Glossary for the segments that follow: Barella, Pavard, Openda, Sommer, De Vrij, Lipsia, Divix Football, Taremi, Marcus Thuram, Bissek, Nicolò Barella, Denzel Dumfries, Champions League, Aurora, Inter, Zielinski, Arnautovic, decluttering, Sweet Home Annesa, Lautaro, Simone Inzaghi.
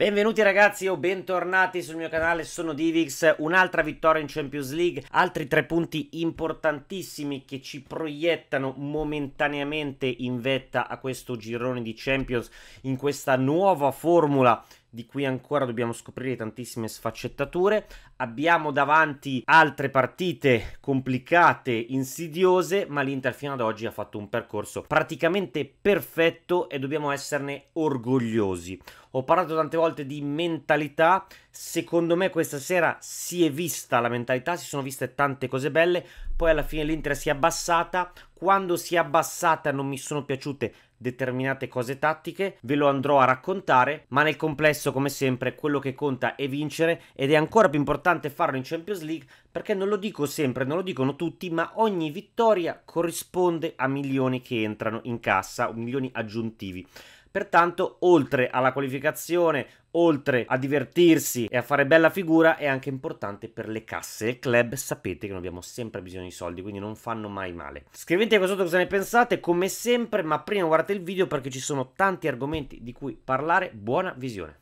Benvenuti ragazzi o bentornati sul mio canale, sono Divix. Un'altra vittoria in Champions League, altri 3 punti importantissimi che ci proiettano momentaneamente in vetta a questo girone di Champions, in questa nuova formula di cui ancora dobbiamo scoprire tantissime sfaccettature. Abbiamo davanti altre partite complicate, insidiose, ma l'Inter fino ad oggi ha fatto un percorso praticamente perfetto e dobbiamo esserne orgogliosi. Ho parlato tante volte di mentalità, secondo me questa sera si è vista la mentalità, si sono viste tante cose belle, poi alla fine l'Inter si è abbassata. Quando si è abbassata non mi sono piaciute determinate cose tattiche, ve lo andrò a raccontare, ma nel complesso come sempre quello che conta è vincere, ed è ancora più importante farlo in Champions League, perché non lo dico sempre, non lo dicono tutti, ma ogni vittoria corrisponde a milioni che entrano in cassa, milioni aggiuntivi. Pertanto, oltre alla qualificazione, oltre a divertirsi e a fare bella figura, è anche importante per le casse del club. Sapete che noi abbiamo sempre bisogno di soldi, quindi non fanno mai male. Scrivete qua sotto cosa ne pensate, come sempre, ma prima guardate il video perché ci sono tanti argomenti di cui parlare. Buona visione.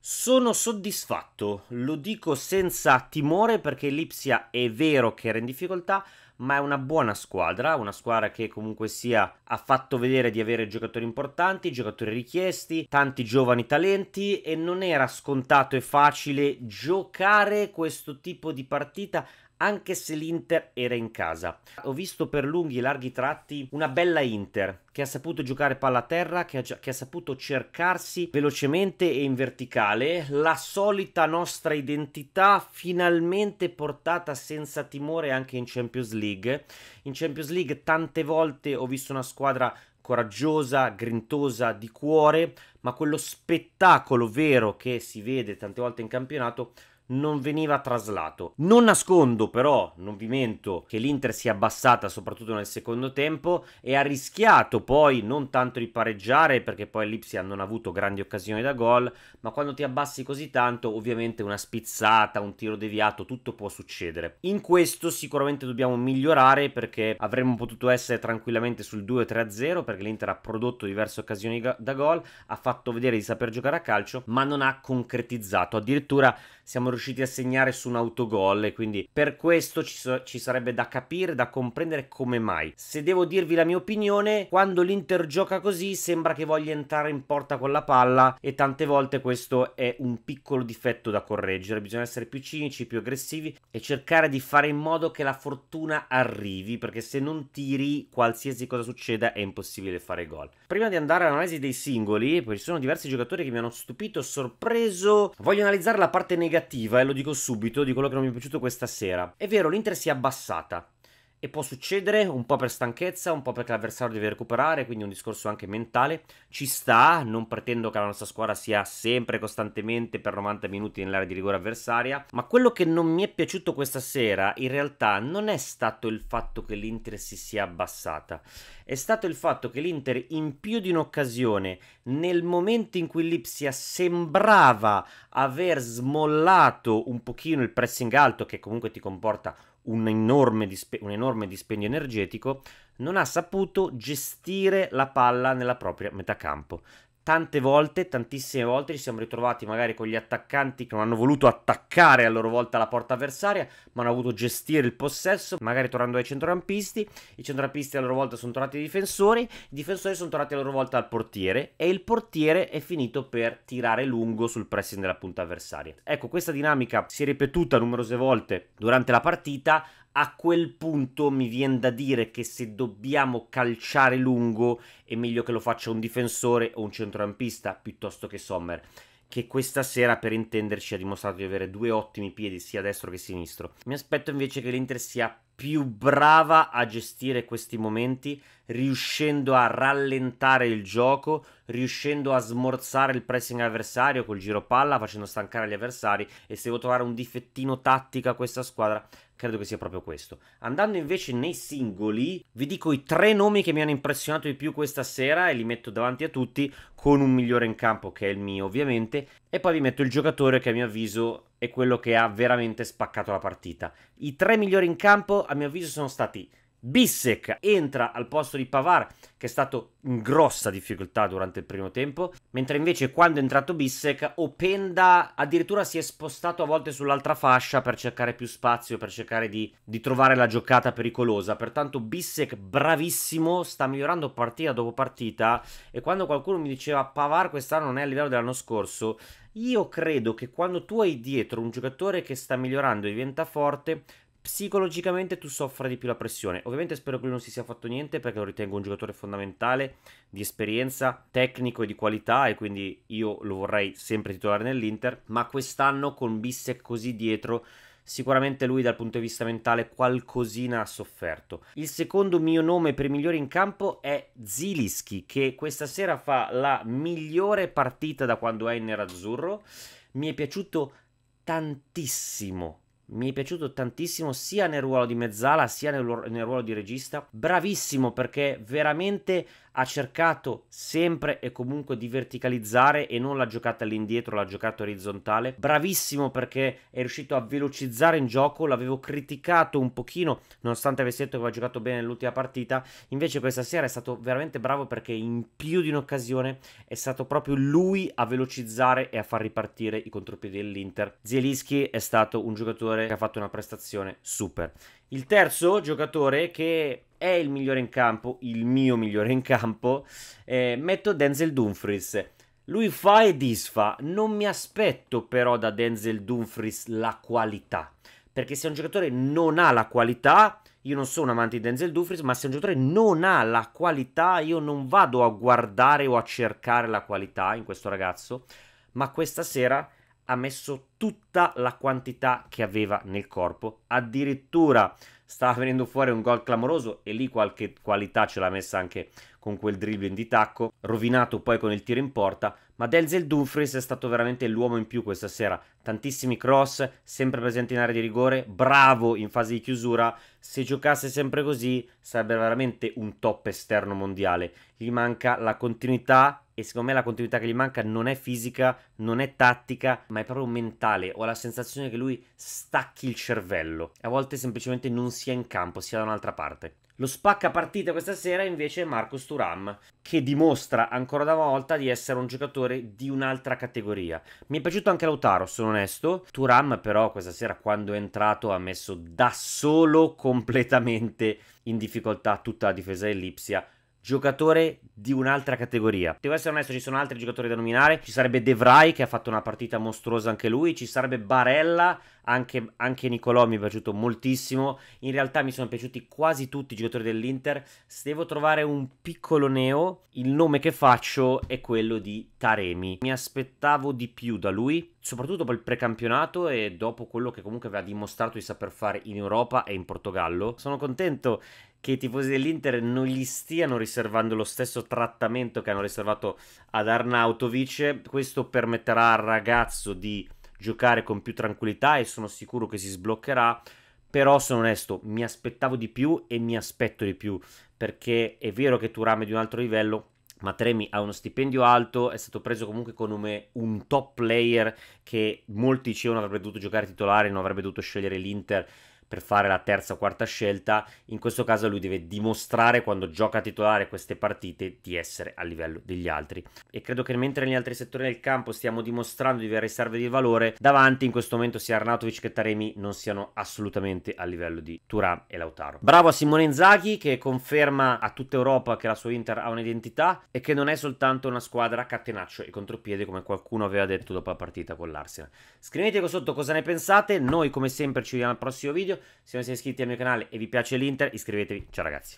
Sono soddisfatto, lo dico senza timore, perché Lipsia è vero che era in difficoltà, ma è una squadra che comunque sia ha fatto vedere di avere giocatori importanti, giocatori richiesti, tanti giovani talenti, e non era scontato e facile giocare questo tipo di partita, anche se l'Inter era in casa. Ho visto per lunghi e larghi tratti una bella Inter che ha saputo giocare palla a terra, che ha saputo cercarsi velocemente e in verticale, la solita nostra identità finalmente portata senza timore anche in Champions League. In Champions League tante volte ho visto una squadra coraggiosa, grintosa, di cuore, ma quello spettacolo vero che si vede tante volte in campionato non veniva traslato. Non nascondo però, non vi mento, che l'Inter si è abbassata soprattutto nel secondo tempo e ha rischiato poi non tanto di pareggiare, perché poi Lipsia non ha avuto grandi occasioni da gol, ma quando ti abbassi così tanto ovviamente una spizzata, un tiro deviato, tutto può succedere. In questo sicuramente dobbiamo migliorare, perché avremmo potuto essere tranquillamente sul 2-3-0, perché l'Inter ha prodotto diverse occasioni da gol, ha fatto vedere di saper giocare a calcio, ma non ha concretizzato. Addirittura siamo riusciti a segnare su un autogol, e quindi per questo ci sarebbe da capire, da comprendere come mai. Se devo dirvi la mia opinione, quando l'Inter gioca così sembra che voglia entrare in porta con la palla, e tante volte questo è un piccolo difetto da correggere. Bisogna essere più cinici, più aggressivi e cercare di fare in modo che la fortuna arrivi, perché se non tiri, qualsiasi cosa succeda, è impossibile fare gol. Prima di andare all'analisi dei singoli, poi ci sono diversi giocatori che mi hanno stupito, sorpreso, voglio analizzare la parte negativa, e lo dico subito, di quello che non mi è piaciuto questa sera. È vero, l'Inter si è abbassata e può succedere, un po' per stanchezza, un po' perché l'avversario deve recuperare, quindi un discorso anche mentale, ci sta. Non pretendo che la nostra squadra sia sempre costantemente per 90 minuti nell'area di rigore avversaria, ma quello che non mi è piaciuto questa sera in realtà non è stato il fatto che l'Inter si sia abbassata, è stato il fatto che l'Inter in più di un'occasione, nel momento in cui Lipsia sembrava aver smollato un pochino il pressing alto, che comunque ti comporta un enorme dispendio energetico, non ha saputo gestire la palla nella propria metà campo. Tante volte, tantissime volte ci siamo ritrovati magari con gli attaccanti che non hanno voluto attaccare a loro volta la porta avversaria, ma hanno avuto gestire il possesso, magari tornando ai centrocampisti. I centrocampisti a loro volta sono tornati ai difensori, i difensori sono tornati a loro volta al portiere, e il portiere è finito per tirare lungo sul pressing della punta avversaria. Ecco, questa dinamica si è ripetuta numerose volte durante la partita. A quel punto mi viene da dire che se dobbiamo calciare lungo è meglio che lo faccia un difensore o un centrocampista piuttosto che Sommer, che questa sera, per intenderci, ha dimostrato di avere 2 ottimi piedi sia destro che sinistro. Mi aspetto invece che l'Inter sia più brava a gestire questi momenti, riuscendo a rallentare il gioco, riuscendo a smorzare il pressing avversario col giro palla, facendo stancare gli avversari. E se devo trovare un difettino tattico a questa squadra, credo che sia proprio questo. Andando invece nei singoli, vi dico i 3 nomi che mi hanno impressionato di più questa sera, e li metto davanti a tutti, con un migliore in campo che è il mio ovviamente, e poi vi metto il giocatore che a mio avviso è quello che ha veramente spaccato la partita. I 3 migliori in campo a mio avviso sono stati Bissek entra al posto di Pavard, che è stato in grossa difficoltà durante il primo tempo, mentre invece quando è entrato Bissek, Openda addirittura si è spostato a volte sull'altra fascia per cercare più spazio, per cercare di trovare la giocata pericolosa. Pertanto Bissek bravissimo, sta migliorando partita dopo partita, e quando qualcuno mi diceva Pavard quest'anno non è a livello dell'anno scorso, io credo che quando tu hai dietro un giocatore che sta migliorando e diventa forte, psicologicamente tu soffra di più la pressione. Ovviamente spero che lui non si sia fatto niente, perché lo ritengo un giocatore fondamentale, di esperienza, tecnico e di qualità, e quindi io lo vorrei sempre titolare nell'Inter, ma quest'anno con Bissek così dietro sicuramente lui dal punto di vista mentale qualcosina ha sofferto. Il secondo mio nome per migliore in campo è Zielinski, che questa sera fa la migliore partita da quando è in nerazzurro. Mi è piaciuto tantissimo. Mi è piaciuto tantissimo sia nel ruolo di mezzala sia nel ruolo di regista. Bravissimo, perché veramente ha cercato sempre e comunque di verticalizzare e non la giocata all'indietro, la giocata orizzontale. Bravissimo perché è riuscito a velocizzare in gioco. L'avevo criticato un pochino, nonostante avesse detto che aveva giocato bene nell'ultima partita. Invece questa sera è stato veramente bravo, perché in più di un'occasione è stato proprio lui a velocizzare e a far ripartire i contropiedi dell'Inter. Zielinski è stato un giocatore che ha fatto una prestazione super. Il terzo giocatore, che è il migliore in campo, il mio migliore in campo, metto Denzel Dumfries. Lui fa e disfa. Non mi aspetto però da Denzel Dumfries la qualità, perché se un giocatore non ha la qualità, io non sono un amante di Denzel Dumfries, ma se un giocatore non ha la qualità io non vado a guardare o a cercare la qualità in questo ragazzo, ma questa sera ha messo tutta la quantità che aveva nel corpo. Addirittura stava venendo fuori un gol clamoroso, e lì qualche qualità ce l'ha messa anche con quel dribbling di tacco, rovinato poi con il tiro in porta. Ma Denzel Dumfries è stato veramente l'uomo in più questa sera. Tantissimi cross, sempre presente in area di rigore, bravo in fase di chiusura. Se giocasse sempre così sarebbe veramente un top esterno mondiale. Gli manca la continuità, e secondo me la continuità che gli manca non è fisica, non è tattica, ma è proprio mentale. Ho la sensazione che lui stacchi il cervello, a volte semplicemente non sia in campo, sia da un'altra parte. Lo spacca partita questa sera invece è Marcus Thuram, che dimostra ancora una volta di essere un giocatore di un'altra categoria. Mi è piaciuto anche Lautaro, sono onesto. Thuram però questa sera, quando è entrato, ha messo da solo completamente in difficoltà tutta la difesa di Lipsia. Giocatore di un'altra categoria. Devo essere onesto, ci sono altri giocatori da nominare. Ci sarebbe De Vrij, che ha fatto una partita mostruosa anche lui. Ci sarebbe Barella, anche Nicolò mi è piaciuto moltissimo. In realtà mi sono piaciuti quasi tutti i giocatori dell'Inter. Se devo trovare un piccolo neo, il nome che faccio è quello di Taremi. Mi aspettavo di più da lui, soprattutto per il precampionato e dopo quello che comunque aveva dimostrato di saper fare in Europa e in Portogallo. Sono contento che i tifosi dell'Inter non gli stiano riservando lo stesso trattamento che hanno riservato ad Arnautovic. Questo permetterà al ragazzo di giocare con più tranquillità e sono sicuro che si sbloccherà. Però sono onesto, mi aspettavo di più e mi aspetto di più, perché è vero che Thuram è di un altro livello, ma Taremi ha uno stipendio alto, è stato preso comunque come un top player che molti dicevano avrebbe dovuto giocare titolare, non avrebbe dovuto scegliere l'Inter per fare la terza o quarta scelta. In questo caso lui deve dimostrare, quando gioca titolare queste partite, di essere a livello degli altri, e credo che mentre negli altri settori del campo stiamo dimostrando di avere riserve di valore, davanti in questo momento sia Arnautovic che Taremi non siano assolutamente a livello di Thuram e Lautaro. Bravo a Simone Inzaghi, che conferma a tutta Europa che la sua Inter ha un'identità e che non è soltanto una squadra a catenaccio e contropiede, come qualcuno aveva detto dopo la partita con l'Arsenal. Scrivete qua sotto cosa ne pensate. Noi come sempre ci vediamo al prossimo video. Se non siete iscritti al mio canale e vi piace l'Inter, iscrivetevi. Ciao ragazzi.